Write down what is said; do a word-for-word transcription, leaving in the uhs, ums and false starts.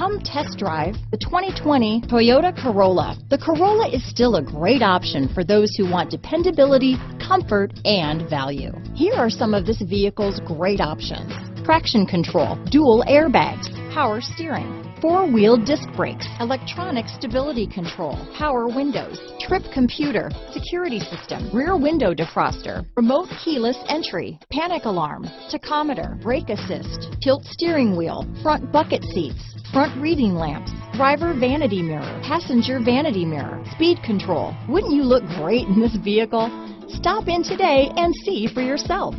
come test drive the twenty twenty Toyota Corolla. The Corolla is still a great option for those who want dependability, comfort, and value. Here are some of this vehicle's great options: traction control, dual airbags, power steering, four-wheel disc brakes, electronic stability control, power windows, trip computer, security system, rear window defroster, remote keyless entry, panic alarm, tachometer, brake assist, tilt steering wheel, front bucket seats, front reading lamps, driver vanity mirror, passenger vanity mirror, speed control. Wouldn't you look great in this vehicle? Stop in today and see for yourself.